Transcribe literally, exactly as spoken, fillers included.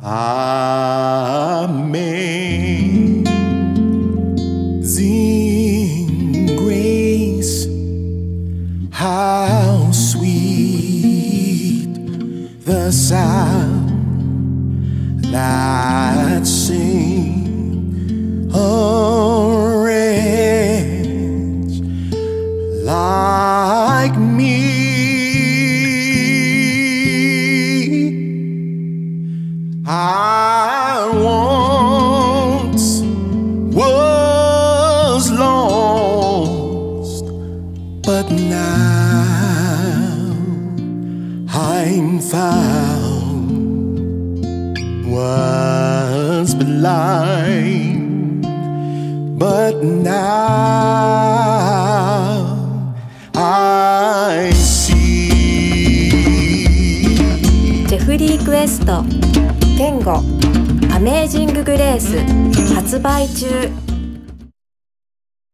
Amazing grace, how sweet the sound that sings a wretch like me. I once was lost, but now I'm found. Was blind, but now I see. Jeffrey Qwest Kengo アメージンググレース発売中。